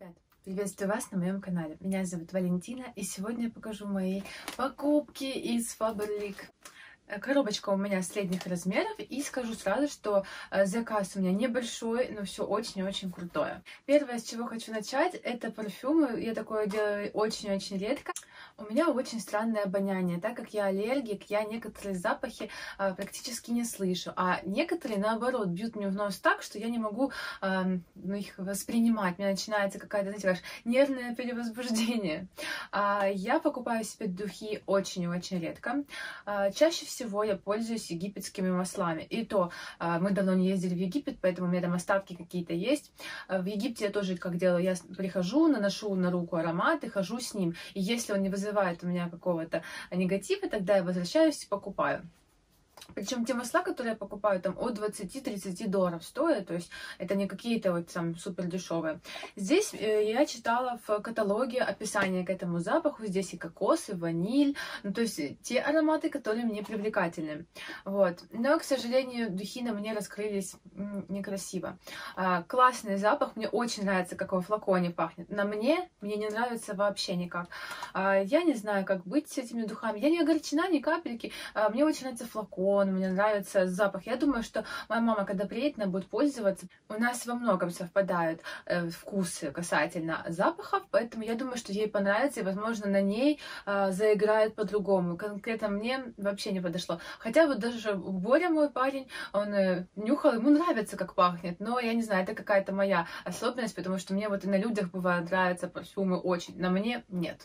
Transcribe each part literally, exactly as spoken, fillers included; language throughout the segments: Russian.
Ребят, приветствую вас на моем канале. Меня зовут Валентина, и сегодня я покажу мои покупки из Faberlic. Коробочка у меня средних размеров, и скажу сразу, что заказ у меня небольшой, но все очень-очень крутое. Первое, с чего хочу начать, это парфюмы. Я такое делаю очень-очень редко. У меня очень странное обоняние, так как я аллергик, я некоторые запахи а, практически не слышу, а некоторые, наоборот, бьют мне в нос так, что я не могу а, ну, их воспринимать. У меня начинается какая-то, знаете, как нервное перевозбуждение. А, я покупаю себе духи очень-очень редко. А, чаще всего я пользуюсь египетскими маслами. И то, а, мы давно не ездили в Египет, поэтому у меня там остатки какие-то есть. А, в Египте я тоже как делаю, я прихожу, наношу на руку аромат и хожу с ним. И если он не вызывает вызывает у меня какого-то негатива, тогда я возвращаюсь и покупаю. Причем те масла, которые я покупаю, там от двадцати-тридцати долларов стоят, то есть это не какие-то вот там супер дешевые. Здесь я читала в каталоге описание к этому запаху, здесь и кокос, и ваниль, ну то есть те ароматы, которые мне привлекательны. Вот. Но, к сожалению, духи на мне раскрылись некрасиво. Классный запах, мне очень нравится, как во флаконе пахнет. На мне, мне не нравится вообще никак. Я не знаю, как быть с этими духами, я не огорчена ни капельки, мне очень нравится флакон. Он, мне нравится запах. Я думаю, что моя мама, когда приедет, она будет пользоваться. У нас во многом совпадают э, вкусы касательно запахов, поэтому я думаю, что ей понравится, и, возможно, на ней э, заиграет по-другому. Конкретно мне вообще не подошло. Хотя вот даже Боря, мой парень, он э, нюхал, ему нравится, как пахнет, но я не знаю, это какая-то моя особенность, потому что мне вот и на людях бывает нравятся парфюмы очень, на мне нет.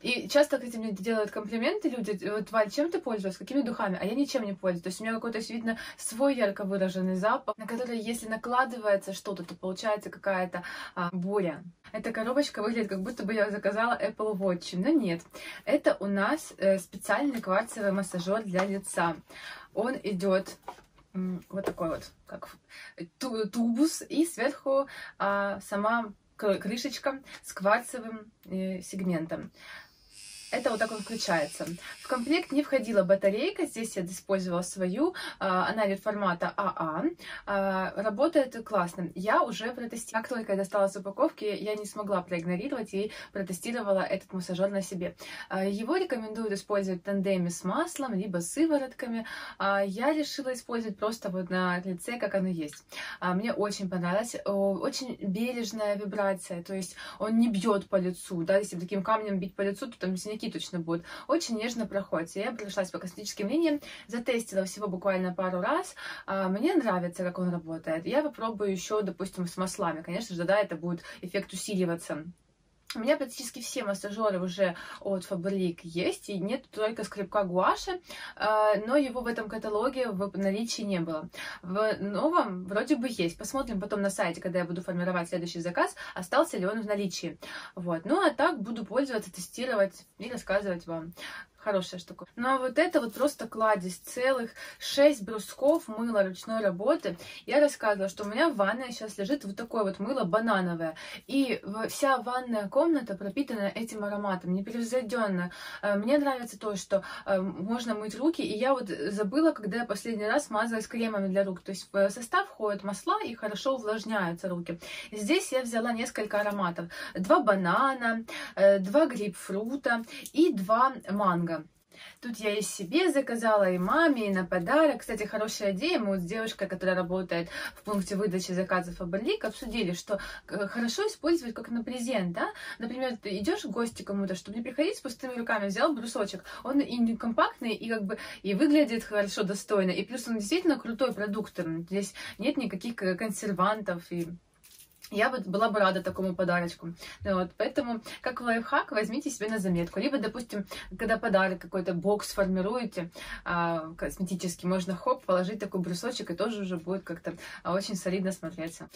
И часто, кстати, мне делают комплименты люди: вот, Валь, чем ты пользуешься, какими духами? А я ничем не пользуюсь. То есть у меня какой-то, видно, свой ярко выраженный запах, на который, если накладывается что-то, то получается какая-то а, буря. Эта коробочка выглядит, как будто бы я заказала Apple Watch, но нет. Это у нас э, специальный кварцевый массажер для лица. Он идет э, вот такой вот, как тубус, и сверху э, сама крышечка с кварцевым э, сегментом. Это вот так он включается. В комплект не входила батарейка. Здесь я использовала свою. Она идет формата а а. Работает классно. Я уже протестировала. Как только я достала с упаковки, я не смогла проигнорировать и протестировала этот массажер на себе. Его рекомендуют использовать в тандеме с маслом, либо с сыворотками. Я решила использовать просто вот на лице, как оно есть. Мне очень понравилось. Очень бережная вибрация. То есть он не бьет по лицу. Да? Если таким камнем бить по лицу, то там синяки точно будут. Очень нежно проходит. Я прошлась по косметическим линиям, затестила всего буквально пару раз. Мне нравится, как он работает. Я попробую еще, допустим, с маслами. Конечно же, да, это будет эффект усиливаться. У меня практически все массажеры уже от Faberlic есть, и нет только скребка гуаши, но его в этом каталоге в наличии не было. В новом вроде бы есть. Посмотрим потом на сайте, когда я буду формировать следующий заказ, остался ли он в наличии. Вот. Ну а так буду пользоваться, тестировать и рассказывать вам. Хорошая штука. Ну а вот это вот просто кладезь, целых шесть брусков мыла ручной работы. Я рассказывала, что у меня в ванной сейчас лежит вот такое вот мыло банановое. И вся ванная комната пропитана этим ароматом, непревзойденно. Мне нравится то, что можно мыть руки. И я вот забыла, когда я последний раз мазалась кремами для рук. То есть в состав входят масла и хорошо увлажняются руки. Здесь я взяла несколько ароматов. Два банана, два грейпфрута и два манго. Тут я и себе заказала, и маме, и на подарок. Кстати, хорошая идея. Мы вот с девушкой, которая работает в пункте выдачи заказов Faberlic, обсудили, что хорошо использовать как на презент, да? Например, ты идешь в гости кому-то, чтобы не приходить с пустыми руками, взял брусочек. Он и компактный, и как бы и выглядит хорошо, достойно. И плюс он действительно крутой продукт. Здесь нет никаких консервантов и... Я вот была бы рада такому подарочку. Вот, поэтому, как лайфхак, возьмите себе на заметку. Либо, допустим, когда подарок какой-то, бокс формируете а, косметически, можно хоп, положить такой брусочек, и тоже уже будет как-то а, очень солидно смотреться.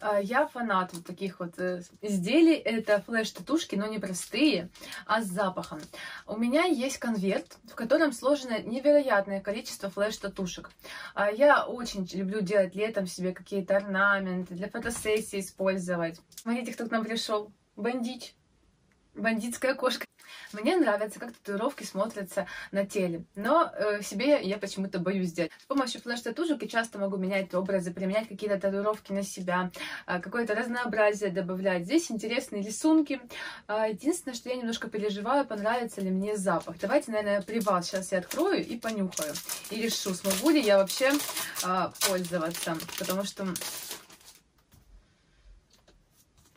А, я фанат вот таких вот э, изделий. Это флеш-татушки, но не простые, а с запахом. У меня есть конверт, в котором сложено невероятное количество флеш-татушек. А, я очень люблю делать летом себе какие-то орнаменты для фотосессии, использовать. Смотрите, кто к нам пришел. Бандит. Бандитская кошка. Мне нравится, как татуировки смотрятся на теле, но э, себе я почему-то боюсь делать. С помощью флеш-татушек я часто могу менять образы, применять какие-то татуировки на себя, э, какое-то разнообразие добавлять. Здесь интересные рисунки. Э, единственное, что я немножко переживаю, понравится ли мне запах. Давайте, наверное, привал сейчас я открою и понюхаю. И решу, смогу ли я вообще э, пользоваться, потому что...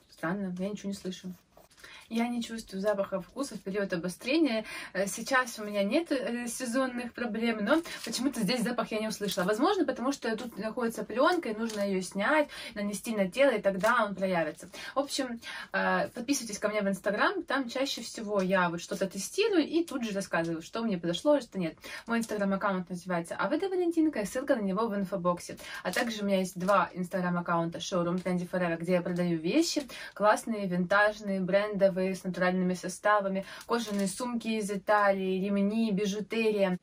Странно, я ничего не слышу. Я не чувствую запаха вкуса в период обострения. Сейчас у меня нет сезонных проблем, но почему-то здесь запах я не услышала. Возможно, потому что тут находится пленка, и нужно ее снять, нанести на тело, и тогда он проявится. В общем, подписывайтесь ко мне в Инстаграм, там чаще всего я вот что-то тестирую и тут же рассказываю, что мне подошло, а что нет. Мой Инстаграм-аккаунт называется АВД Валентинка, и ссылка на него в инфобоксе. А также у меня есть два Инстаграм-аккаунта Showroom Trendy Forever, где я продаю вещи, классные, винтажные, бренды, с натуральными составами, кожаные сумки из Италии, ремни, бижутерия.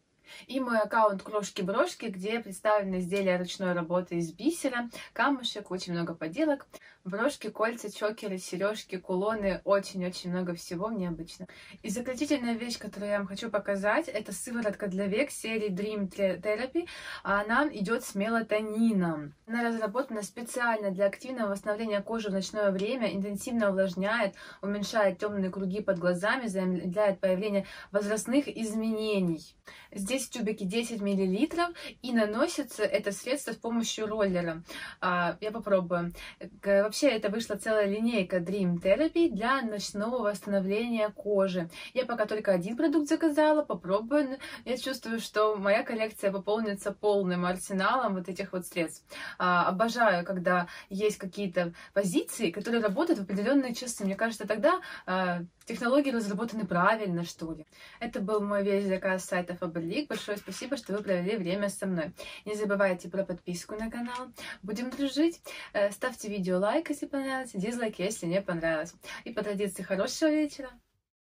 И мой аккаунт крошки-брошки, где представлены изделия ручной работы из бисера, камушек, очень много поделок, брошки, кольца, чокеры, сережки, кулоны, очень-очень много всего необычно. И заключительная вещь, которую я вам хочу показать, это сыворотка для век серии Dream Therapy. Она идет с мелатонином. Она разработана специально для активного восстановления кожи в ночное время, интенсивно увлажняет, уменьшает темные круги под глазами, замедляет появление возрастных изменений. Здесь тюбики десять миллилитров, и наносится это средство с помощью роллера. А, я попробую. Вообще, это вышла целая линейка Dream Therapy для ночного восстановления кожи. Я пока только один продукт заказала, попробую. Я чувствую, что моя коллекция пополнится полным арсеналом вот этих вот средств. А, обожаю, когда есть какие-то позиции, которые работают в определенные часы. Мне кажется, тогда а, технологии разработаны правильно, что ли. Это был мой весь заказ с сайта Faberlic. Большое спасибо, что вы провели время со мной. Не забывайте про подписку на канал. Будем дружить. Ставьте видео лайк, если понравилось, дизлайк, если не понравилось. И по традиции, хорошего вечера.